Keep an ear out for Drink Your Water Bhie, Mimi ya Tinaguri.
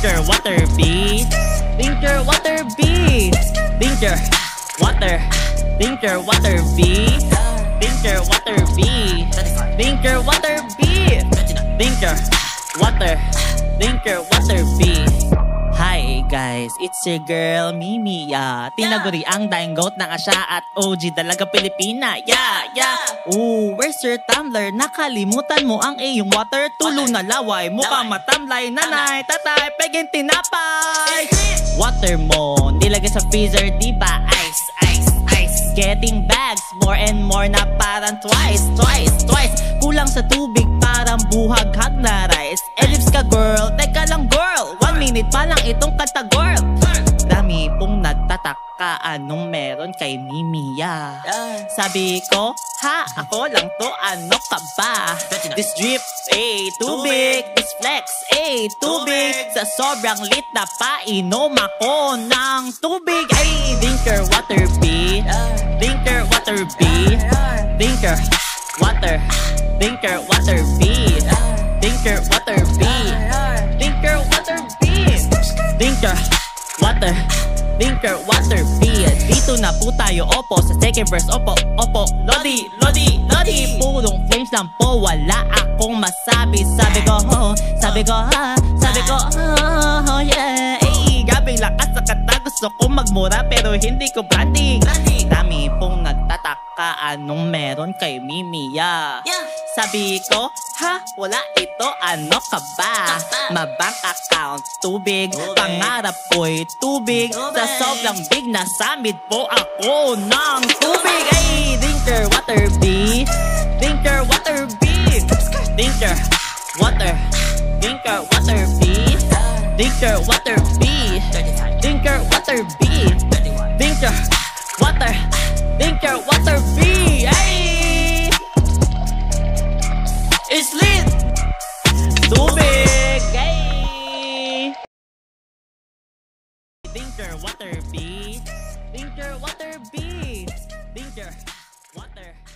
Danger water bee. Danger water bee. Danger water bee. Danger water bee. Danger water bee. Danger water bee.Hi guys, it's your girl Mimi ya Tinaguri ang dying goat ng Asya at OG talaga Pilipina. Yeah, yeah. Ooh, where's your tumbler? Nakalimutan mo ang iyong water. Tulong na laway, mukha matamlay. Nanay, tatay, peging tinapay. Water mo, nilagay sa freezer, diba? Ice, ice, ice. Getting bags, more and more na parang twice, twice, twice. Kulang sa tubig, parang buhaghag na rice. Ellipse ka girl, teka lang girl. Minute pa lang itong kanta girl. Dami pong nagtataka, anong meron kay Mimi ya? Sabi ko, ha, ako lang to, ano ka ba? This drip, ay, tubig. This flex, ay, tubig. Sa sobrang lit na painom ako ng tubig. Ay, drinker water bee. Drinker water bee. Drinker water. Drinker water bee. Drinker water bee. Drinker water bee. Drinker water bee. Dito na po tayo, opo, sa second verse, opo, opo. Lodi, lodi, lodi. Purong flames lang po, wala akong masabi. Sabi ko, ho, sabi ko, ha, sabi ko, ho, yeah. Ay, gabing lakas sa kata, gusto ko magmura pero hindi ko branding. Dami pong nagtataka, anong meron kay Mimi ya? Sabi ko, ha, wala ito, ano ka ba? Mabank account, tubig, pangarap ko'y tubig. Sa sobrang big na summit po ako ng tubig. Ay, drinker water bee. Drinker water bee. Drinker water. Drinker water bee. Drinker water bee. Drinker water bee. Drinker water. Drinker water bee. Ay! It's lit! Tubig! Hey! Drinker water bee. Drinker water bee. Drinker water.